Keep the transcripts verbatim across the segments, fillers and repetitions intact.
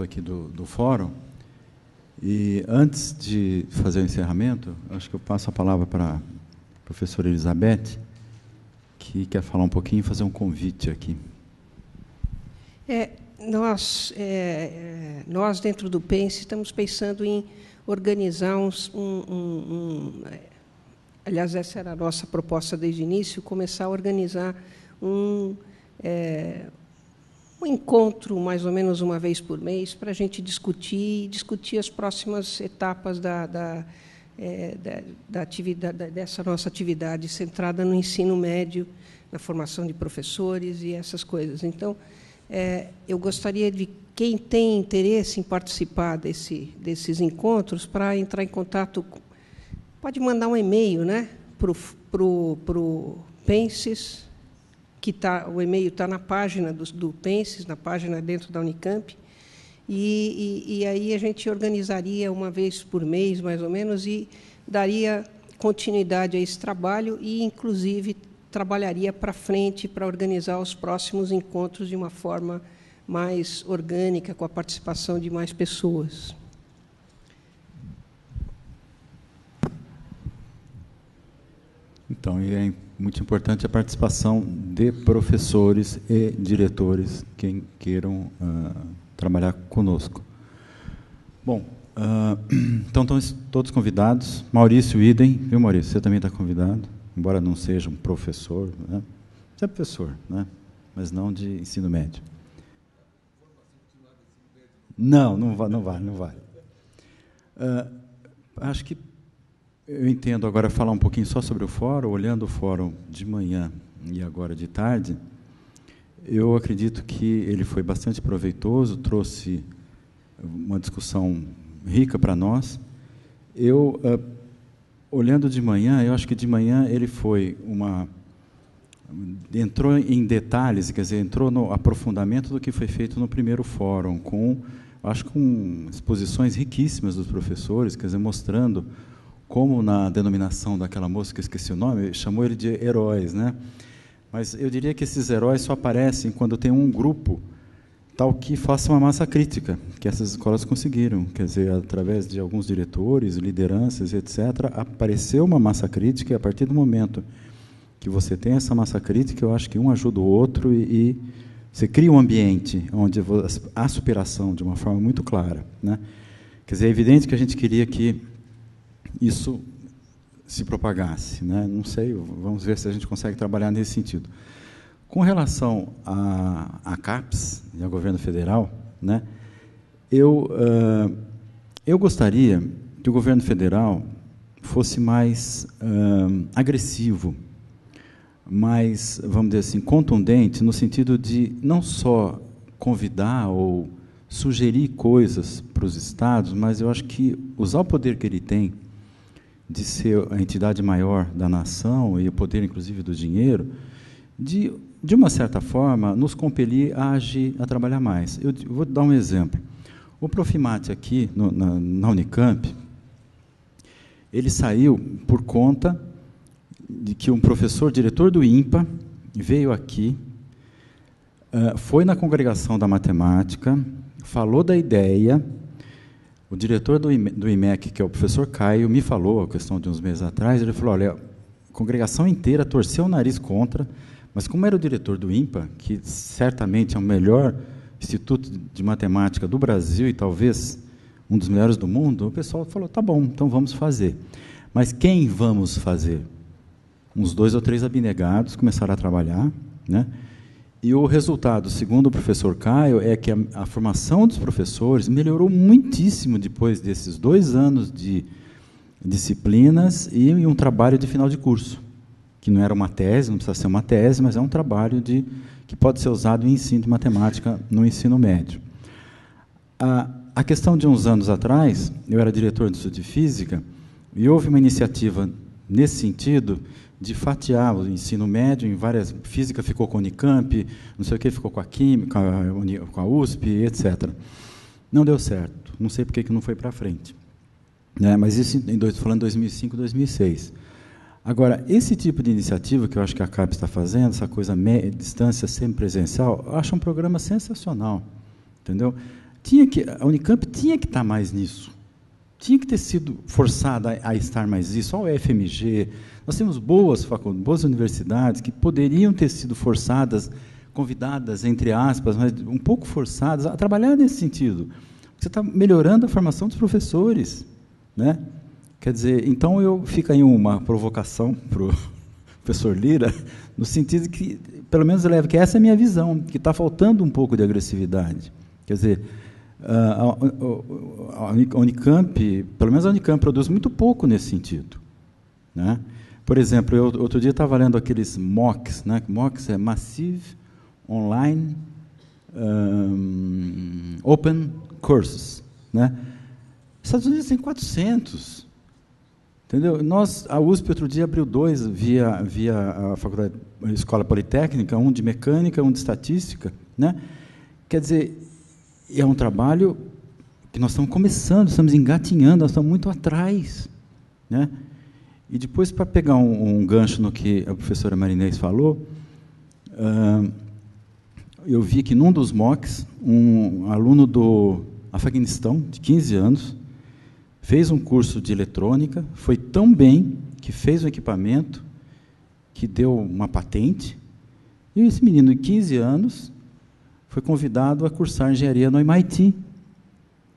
projeto aqui do, do fórum. E antes de fazer o encerramento, acho que eu passo a palavra para a professora Elizabeth, que quer falar um pouquinho e fazer um convite aqui. É, nós, é, nós, dentro do Pense, estamos pensando em organizar uns, um, um, um... Aliás, essa era a nossa proposta desde o início, começar a organizar um... É, um encontro, mais ou menos uma vez por mês, para a gente discutir discutir as próximas etapas da, da, é, da, da atividade, dessa nossa atividade centrada no ensino médio, na formação de professores e essas coisas. Então, é, eu gostaria de quem tem interesse em participar desse, desses encontros, para entrar em contato, pode mandar um e-mail, né, para o pro, pro Penses, que tá, o e-mail está na página do, do Penses, na página dentro da Unicamp, e, e, e aí a gente organizaria uma vez por mês, mais ou menos, e daria continuidade a esse trabalho e, inclusive, trabalharia para frente para organizar os próximos encontros de uma forma mais orgânica, com a participação de mais pessoas. Então, e é muito importante a participação de professores e diretores, quem queiram uh, trabalhar conosco. Bom, uh, então estão todos convidados. Maurício Idem, viu, Maurício? Você também está convidado, embora não seja um professor, né? Você é professor, né? Mas não de ensino médio. Não, não vale, não vale. Não vale. Uh, acho que eu entendo agora falar um pouquinho só sobre o fórum, olhando o fórum de manhã e agora de tarde, eu acredito que ele foi bastante proveitoso, trouxe uma discussão rica para nós. Eu, uh, olhando de manhã, eu acho que de manhã ele foi uma... entrou em detalhes, quer dizer, entrou no aprofundamento do que foi feito no primeiro fórum, com, acho que com exposições riquíssimas dos professores, quer dizer, mostrando como na denominação daquela moça, que eu esqueci o nome, chamou ele de heróis, né? Mas eu diria que esses heróis só aparecem quando tem um grupo tal que faça uma massa crítica, que essas escolas conseguiram. Quer dizer, através de alguns diretores, lideranças, etcétera, apareceu uma massa crítica, e a partir do momento que você tem essa massa crítica, eu acho que um ajuda o outro e, e você cria um ambiente onde há superação de uma forma muito clara, né? Quer dizer, é evidente que a gente queria que isso se propagasse, né? Não sei, vamos ver se a gente consegue trabalhar nesse sentido. Com relação a, a CAPES e ao governo federal, né? Eu uh, eu gostaria que o governo federal fosse mais uh, agressivo, mais, vamos dizer assim, contundente, no sentido de não só convidar ou sugerir coisas para os estados, mas eu acho que usar o poder que ele tem de ser a entidade maior da nação, e o poder, inclusive, do dinheiro, de, de uma certa forma, nos compelir a agir, a trabalhar mais. Eu, eu vou dar um exemplo. O ProfiMath aqui, no, na, na Unicamp, ele saiu por conta de que um professor, diretor do IMPA, veio aqui, uh, foi na congregação da matemática, falou da ideia. O diretor do I M E C, que é o professor Caio, me falou, a questão de uns meses atrás, ele falou, olha, a congregação inteira torceu o nariz contra, mas como era o diretor do IMPA, que certamente é o melhor instituto de matemática do Brasil e talvez um dos melhores do mundo, o pessoal falou, tá bom, então vamos fazer. Mas quem vamos fazer? Uns dois ou três abnegados começaram a trabalhar, né? E o resultado, segundo o professor Caio, é que a, a formação dos professores melhorou muitíssimo depois desses dois anos de disciplinas e, e um trabalho de final de curso, que não era uma tese, não precisa ser uma tese, mas é um trabalho de, que pode ser usado em ensino de matemática no ensino médio. A, a questão de uns anos atrás, eu era diretor do Instituto de Física, e houve uma iniciativa nesse sentido de fatiar o ensino médio em várias... Física ficou com a Unicamp, não sei o que, ficou com a Química, com a U S P, etcétera. Não deu certo. Não sei por que não foi para frente. Né? Mas isso, em dois, falando em dois mil e cinco, dois mil e seis. Agora, esse tipo de iniciativa que eu acho que a CAPES está fazendo, essa coisa meia, distância semipresencial, eu acho um programa sensacional. Entendeu? tinha que, a Unicamp tinha que estar mais nisso, tinha que ter sido forçada a, a estar mais nisso. Olha o F M G, nós temos boas faculdades, boas universidades que poderiam ter sido forçadas, convidadas, entre aspas, mas um pouco forçadas a trabalhar nesse sentido. Você está melhorando a formação dos professores, né? Quer dizer, então eu fico aí uma provocação para o professor Lira, no sentido que, pelo menos eu levo, que essa é a minha visão, que está faltando um pouco de agressividade. Quer dizer, a Unicamp, pelo menos a Unicamp, produz muito pouco nesse sentido, né? Por exemplo, eu outro dia estava lendo aqueles M O Cs, né? M O Cs é Massive Online um, Open Courses, né? Estados Unidos tem quatrocentos, entendeu? Nós, a U S P, outro dia abriu dois via via a faculdade, a escola politécnica, um de mecânica, um de estatística, né? Quer dizer, é um trabalho que nós estamos começando, estamos engatinhando, nós estamos muito atrás, né? E depois, para pegar um, um gancho no que a professora Marinês falou, uh, eu vi que num dos M O Cs, um aluno do Afeganistão, de quinze anos, fez um curso de eletrônica, foi tão bem que fez um equipamento que deu uma patente, e esse menino de quinze anos foi convidado a cursar engenharia no M I T.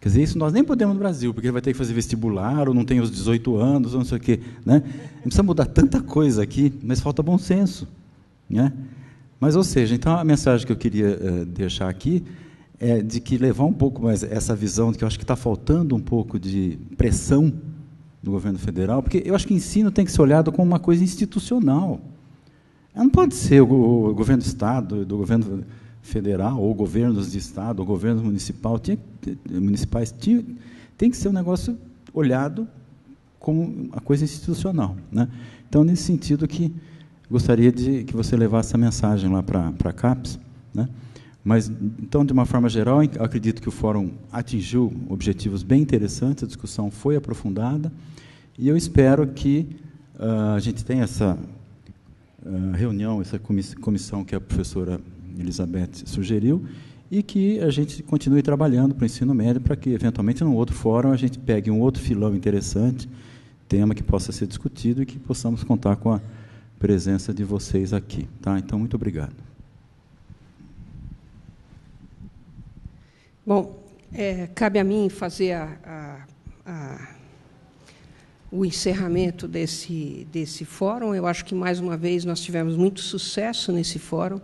Quer dizer, isso nós nem podemos no Brasil, porque ele vai ter que fazer vestibular, ou não tem os dezoito anos, ou não sei o quê, né? Não precisa mudar tanta coisa aqui, mas falta bom senso, né? Mas, ou seja, então a mensagem que eu queria uh, deixar aqui é de que levar um pouco mais essa visão, de que eu acho que está faltando um pouco de pressão do governo federal, porque eu acho que ensino tem que ser olhado como uma coisa institucional. Não pode ser o, o governo do Estado, do governo federal, ou governos de Estado, ou governos municipal, tinha, municipais, tinha, tem que ser um negócio olhado como uma coisa institucional, né? Então, nesse sentido que gostaria de que você levasse essa mensagem lá para a CAPES, né? Mas, então, de uma forma geral, eu acredito que o fórum atingiu objetivos bem interessantes, a discussão foi aprofundada, e eu espero que uh, a gente tenha essa uh, reunião, essa comissão que a professora Elizabeth sugeriu, e que a gente continue trabalhando para o ensino médio, para que, eventualmente, num outro fórum, a gente pegue um outro filão interessante, tema que possa ser discutido e que possamos contar com a presença de vocês aqui, tá? Então, muito obrigado. Bom, é, cabe a mim fazer a, a, a, o encerramento desse, desse fórum. Eu acho que, mais uma vez, nós tivemos muito sucesso nesse fórum,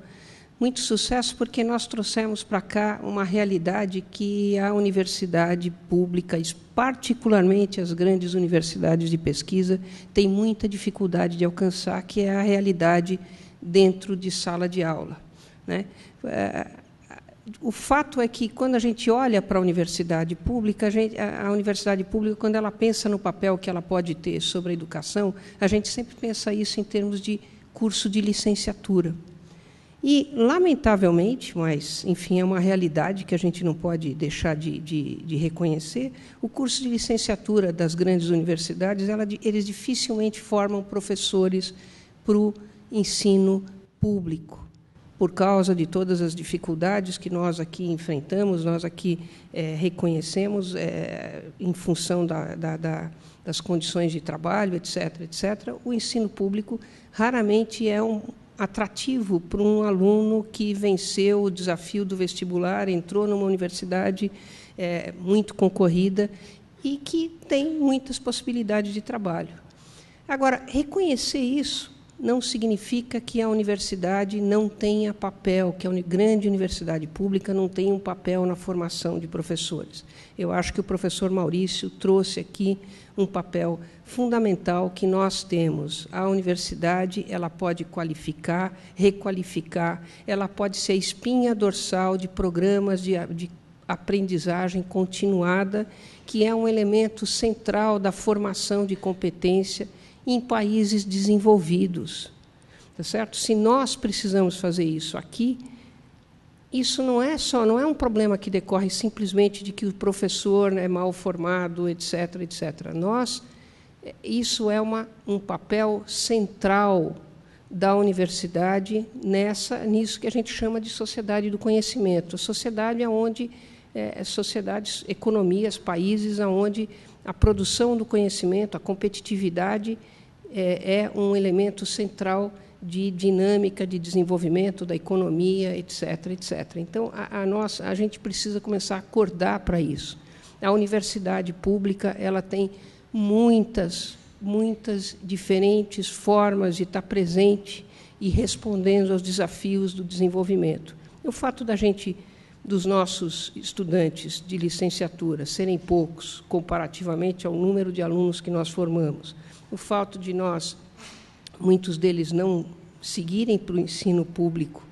muito sucesso porque nós trouxemos para cá uma realidade que a universidade pública, particularmente as grandes universidades de pesquisa, tem muita dificuldade de alcançar, que é a realidade dentro de sala de aula, né? O fato é que, quando a gente olha para a universidade pública, a, gente, a universidade pública, quando ela pensa no papel que ela pode ter sobre a educação, a gente sempre pensa isso em termos de curso de licenciatura. E, lamentavelmente, mas, enfim, é uma realidade que a gente não pode deixar de, de, de reconhecer, o curso de licenciatura das grandes universidades, ela, eles dificilmente formam professores para o ensino público, por causa de todas as dificuldades que nós aqui enfrentamos, nós aqui é, reconhecemos, é, em função da, da, da, das condições de trabalho, etc., et cetera, o ensino público raramente é um atrativo para um aluno que venceu o desafio do vestibular, entrou numa universidade é, muito concorrida e que tem muitas possibilidades de trabalho. Agora, reconhecer isso não significa que a universidade não tenha papel, que a grande universidade pública não tenha um papel na formação de professores. Eu acho que o professor Maurício trouxe aqui um papel fundamental que nós temos. A universidade, ela pode qualificar, requalificar, ela pode ser espinha dorsal de programas de, de aprendizagem continuada, que é um elemento central da formação de competência em países desenvolvidos, tá certo? Se nós precisamos fazer isso aqui, isso não é só, não é um problema que decorre simplesmente de que o professor é mal formado, etc., et cetera. Nós, isso é uma, um papel central da universidade nessa, nisso que a gente chama de sociedade do conhecimento. A sociedade é onde é, sociedades, economias, países onde a produção do conhecimento, a competitividade é, é um elemento central de dinâmica, de desenvolvimento da economia, etc, etcétera. Então, a, a, nossa, a gente precisa começar a acordar para isso. A universidade pública ela tem muitas, muitas diferentes formas de estar presente e respondendo aos desafios do desenvolvimento. E o fato da gente, dos nossos estudantes de licenciatura serem poucos comparativamente ao número de alunos que nós formamos, o fato de nós muitos deles não seguirem para o ensino público,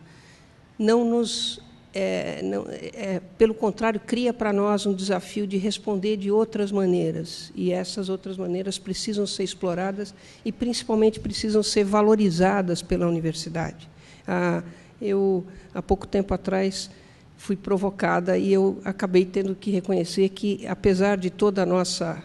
não nos, é, não, é, pelo contrário, cria para nós um desafio de responder de outras maneiras, e essas outras maneiras precisam ser exploradas e, principalmente, precisam ser valorizadas pela universidade. Ah, eu, há pouco tempo atrás, fui provocada e eu acabei tendo que reconhecer que, apesar de toda a nossa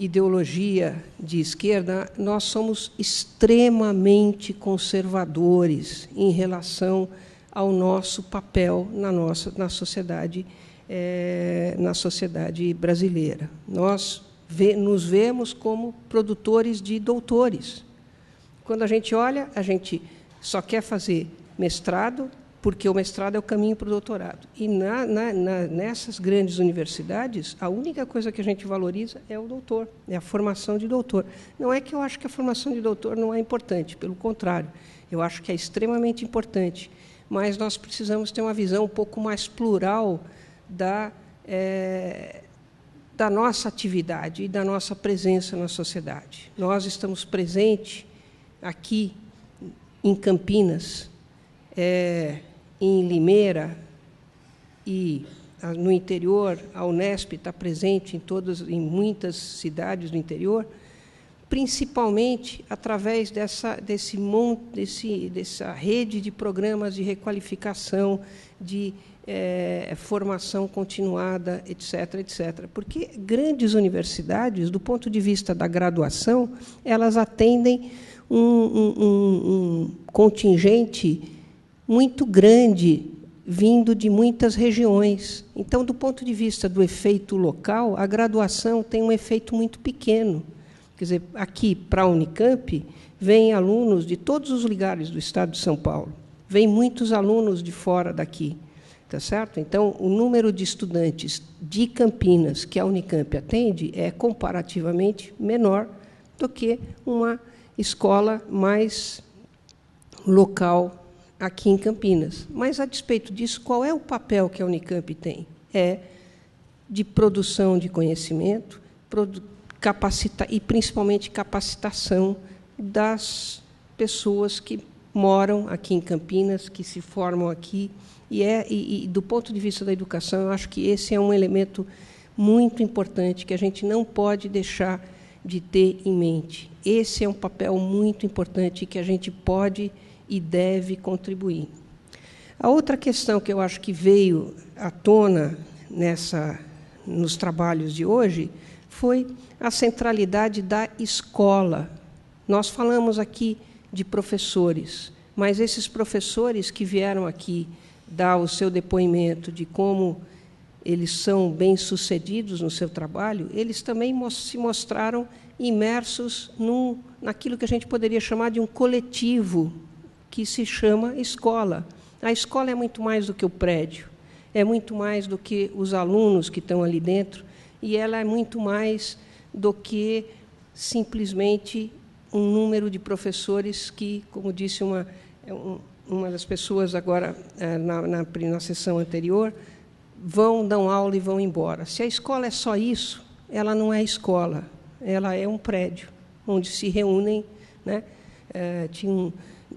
ideologia de esquerda, nós somos extremamente conservadores em relação ao nosso papel na nossa na sociedade é, na sociedade brasileira. Nós vê, nos vemos como produtores de doutores. Quando a gente olha, a gente só quer fazer mestrado porque o mestrado é o caminho para o doutorado. E na, na, na, nessas grandes universidades, a única coisa que a gente valoriza é o doutor, é a formação de doutor. Não é que eu acho que a formação de doutor não é importante, pelo contrário, eu acho que é extremamente importante, mas nós precisamos ter uma visão um pouco mais plural da, é, da nossa atividade e da nossa presença na sociedade. Nós estamos presentes aqui em Campinas, é, em Limeira e no interior, a Unesp está presente em todas, em muitas cidades do interior, principalmente através dessa desse desse dessa rede de programas de requalificação, de é, formação continuada, etc, etcétera. Porque grandes universidades, do ponto de vista da graduação, elas atendem um, um, um, um contingente muito grande, vindo de muitas regiões. Então, do ponto de vista do efeito local, a graduação tem um efeito muito pequeno. Quer dizer, aqui, para a Unicamp, vêm alunos de todos os lugares do estado de São Paulo. Vêm muitos alunos de fora daqui. Tá certo? Então, o número de estudantes de Campinas que a Unicamp atende é comparativamente menor do que uma escola mais local aqui em Campinas. Mas, a despeito disso, qual é o papel que a Unicamp tem? É de produção de conhecimento produ capacita e, principalmente, capacitação das pessoas que moram aqui em Campinas, que se formam aqui. E, é, e, e do ponto de vista da educação, eu acho que esse é um elemento muito importante que a gente não pode deixar de ter em mente. Esse é um papel muito importante que a gente pode e deve contribuir. A outra questão que eu acho que veio à tona nessa, nos trabalhos de hoje foi a centralidade da escola. Nós falamos aqui de professores, mas esses professores que vieram aqui dar o seu depoimento de como eles são bem-sucedidos no seu trabalho, eles também se mostraram imersos num, naquilo que a gente poderia chamar de um coletivo, que se chama escola. A escola é muito mais do que o prédio, é muito mais do que os alunos que estão ali dentro, e ela é muito mais do que simplesmente um número de professores que, como disse uma, uma das pessoas agora na, na, na sessão anterior, vão, dão aula e vão embora. Se a escola é só isso, ela não é escola, ela é um prédio, onde se reúnem, né? É, tinha um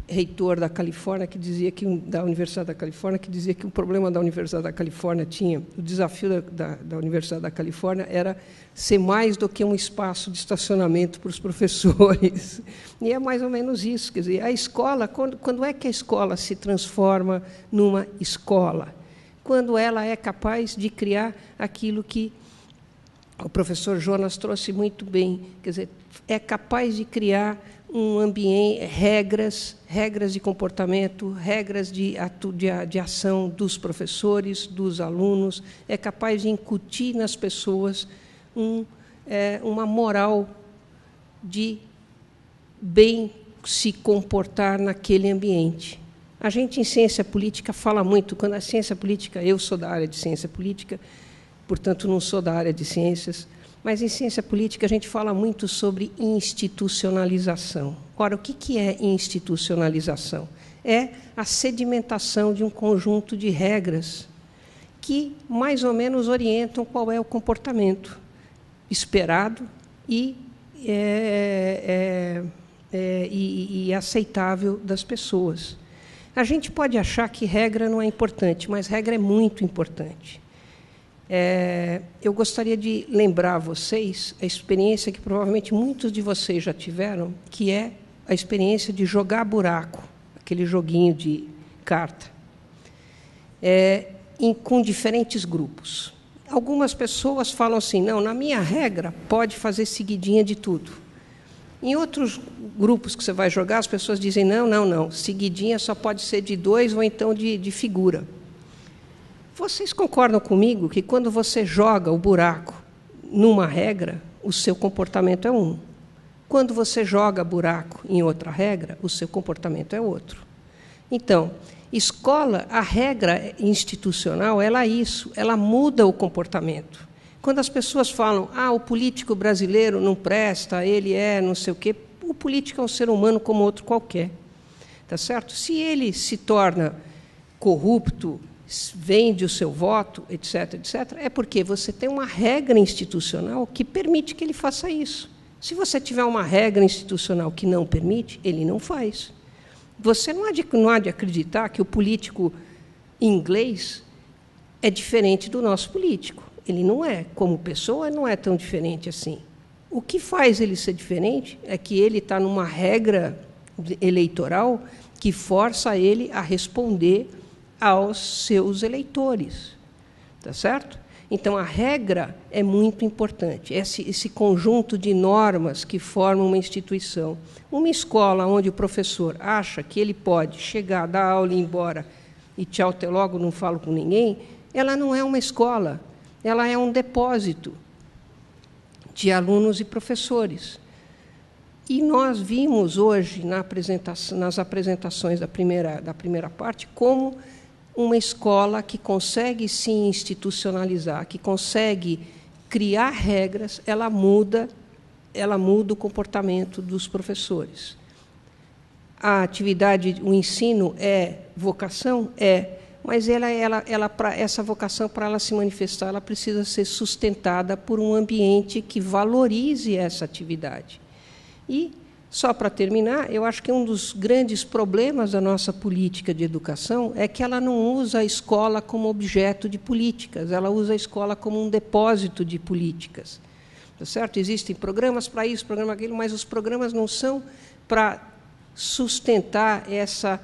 reitor da Califórnia que dizia que da Universidade da Califórnia que dizia que o problema da Universidade da Califórnia tinha o desafio da, da, da Universidade da Califórnia era ser mais do que um espaço de estacionamento para os professores. E é mais ou menos isso, quer dizer, a escola, quando, quando é que a escola se transforma numa escola? Quando ela é capaz de criar aquilo que o professor Jonas trouxe muito bem, quer dizer, é capaz de criar um ambiente, regras, regras de comportamento, regras de, atu, de, de ação dos professores, dos alunos, é capaz de incutir nas pessoas um, é, uma moral de bem se comportar naquele ambiente. A gente, em ciência política, fala muito. Quando a ciência política, eu sou da área de ciência política, portanto, não sou da área de ciências, mas, em ciência política, a gente fala muito sobre institucionalização. Ora, o que é institucionalização? É a sedimentação de um conjunto de regras que, mais ou menos, orientam qual é o comportamento esperado e, é, é, é, e, e aceitável das pessoas. A gente pode achar que regra não é importante, mas regra é muito importante. É, eu gostaria de lembrar a vocês a experiência que provavelmente muitos de vocês já tiveram, que é a experiência de jogar buraco, aquele joguinho de carta, é, em, com diferentes grupos. Algumas pessoas falam assim, não, na minha regra pode fazer seguidinha de tudo. Em outros grupos que você vai jogar, as pessoas dizem, não, não, não, seguidinha só pode ser de dois ou então de, de figura. Vocês concordam comigo que, quando você joga o buraco numa regra, o seu comportamento é um. Quando você joga buraco em outra regra, o seu comportamento é outro. Então, escola, a regra institucional, ela é isso, ela muda o comportamento. Quando as pessoas falam, ah, o político brasileiro não presta, ele é não sei o quê, o político é um ser humano como outro qualquer. Tá certo? Se ele se torna corrupto, vende o seu voto, etc, etcétera, é porque você tem uma regra institucional que permite que ele faça isso. Se você tiver uma regra institucional que não permite, ele não faz. Você não há de, não há de acreditar que o político inglês é diferente do nosso político. Ele não é. Como pessoa, não é tão diferente assim. O que faz ele ser diferente é que ele está numa regra eleitoral que força ele a responder aos seus eleitores, tá certo? Então, a regra é muito importante, esse, esse conjunto de normas que formam uma instituição. Uma escola onde o professor acha que ele pode chegar, dar aula e ir embora, e tchau, até logo, não falo com ninguém, ela não é uma escola, ela é um depósito de alunos e professores. E nós vimos hoje, na apresentação, nas apresentações da primeira, da primeira parte, como uma escola que consegue se institucionalizar, que consegue criar regras, ela muda, ela muda o comportamento dos professores. A atividade, o ensino é vocação? É, mas ela, ela, ela, pra, essa vocação, para ela se manifestar, ela precisa ser sustentada por um ambiente que valorize essa atividade. E, só para terminar, eu acho que um dos grandes problemas da nossa política de educação é que ela não usa a escola como objeto de políticas, ela usa a escola como um depósito de políticas. Tá certo? Existem programas para isso, programa aquilo, mas os programas não são para sustentar essa,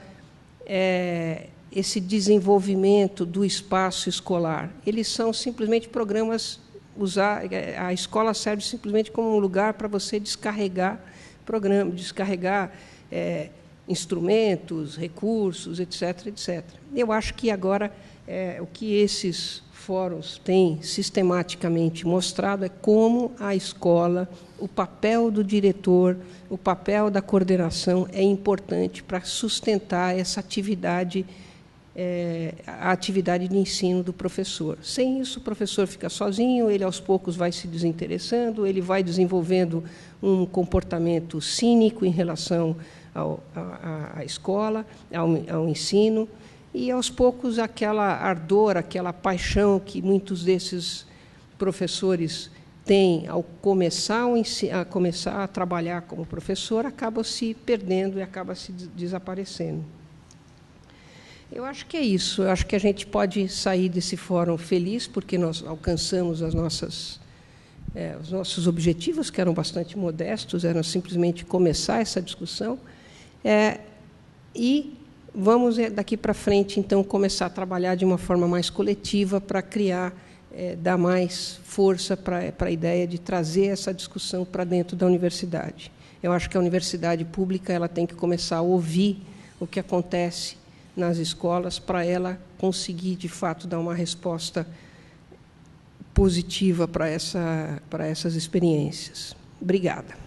é, esse desenvolvimento do espaço escolar. Eles são simplesmente programas, usar, a escola serve simplesmente como um lugar para você descarregar programa, descarregar é, instrumentos, recursos, etcétera, etcétera. Eu acho que agora é, o que esses fóruns têm sistematicamente mostrado é como a escola, o papel do diretor, o papel da coordenação é importante para sustentar essa atividade, é, a atividade de ensino do professor. Sem isso, o professor fica sozinho, ele aos poucos vai se desinteressando, ele vai desenvolvendo um comportamento cínico em relação ao, a, a escola, ao, ao ensino, e aos poucos aquela ardor, aquela paixão que muitos desses professores têm ao começar a, a, começar a trabalhar como professor, acaba se perdendo e acaba se desaparecendo. Eu acho que é isso. Eu acho que a gente pode sair desse fórum feliz, porque nós alcançamos as nossas, é, os nossos objetivos, que eram bastante modestos, eram simplesmente começar essa discussão. É, e vamos, daqui para frente, então, começar a trabalhar de uma forma mais coletiva para criar, é, dar mais força para, para a ideia de trazer essa discussão para dentro da universidade. Eu acho que a universidade pública ela tem que começar a ouvir o que acontece nas escolas para ela conseguir, de fato, dar uma resposta positiva para essa, para essas experiências. Obrigada.